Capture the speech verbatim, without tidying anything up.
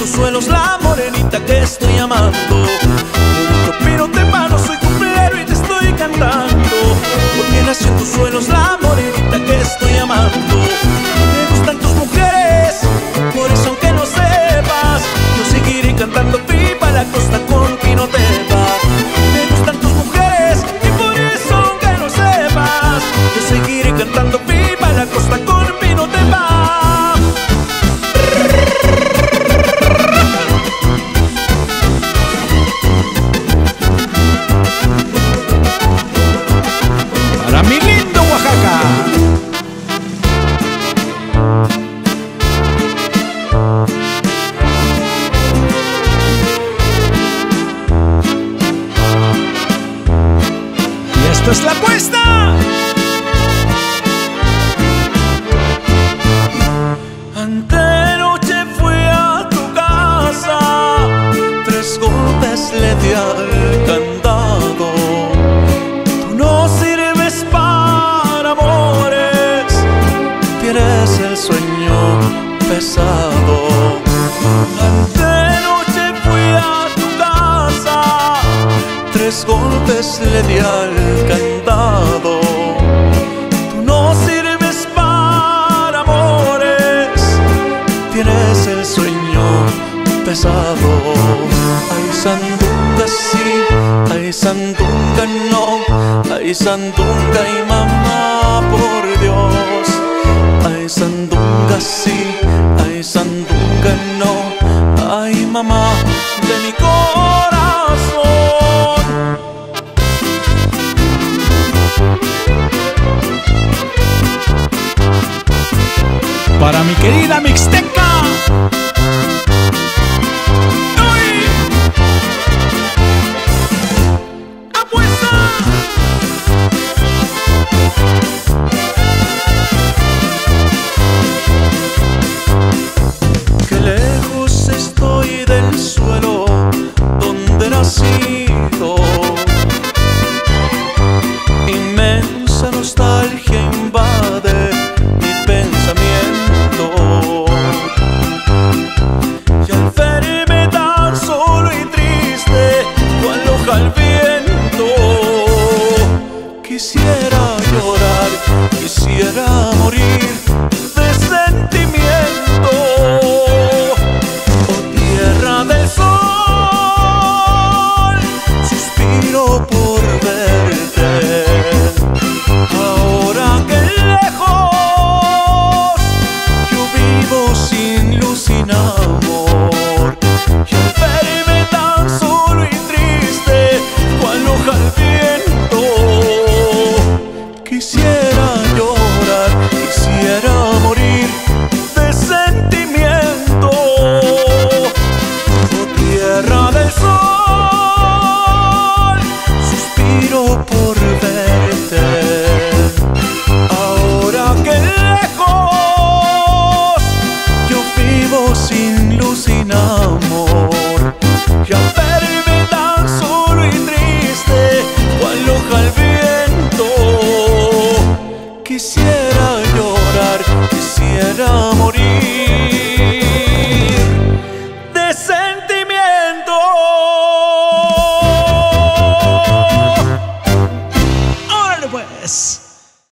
tus suelos la morenita que estoy amando. Yo piro te mano, soy cumplero y te estoy cantando, porque nació en tus suelos la morenita que estoy amando. Me gustan tus mujeres, por eso aunque no sepas, yo seguiré cantando pipa la costa con Pinotepa. Me gustan tus mujeres y por eso aunque no sepas, yo seguiré cantando pipa la costa con Pinotepa. ¡Es la apuesta! Anteroche fui a tu casa, tres golpes le di al candado. Tú no sirves para amores, tienes el sueño pesado. Anteroche fui a tu casa, tres golpes le di al candado. Tú no sirves para amores, tienes el sueño pesado. Ay, Sandunga sí, ay, Sandunga no, ay, Sandunga y mamá, por Dios. Ay, Sandunga sí, ay, Sandunga no, ay, mamá de mi corazón. Para mi querida mixteca, ¡ay! ¡Apuesta! Qué lejos estoy del suelo donde he nacido, inmensa nostalgia invade mi pensamiento. Y al verme tan solo y triste, lo aloja el viento. Quisiera llorar, quisiera morir de sentimiento. Oh, tierra del sol, suspiro por verte. Ahora que lejos sin luz, sin amor, y al verme tan solo y triste, cual hoja al viento. Quisiera llorar, quisiera morir de sentimiento. Oh, tierra del sol, suspiro por verte. Ahora que lejos sin luz, sin amor, y al verme tan solo y triste, cual hoja al viento. Quisiera llorar, quisiera morir.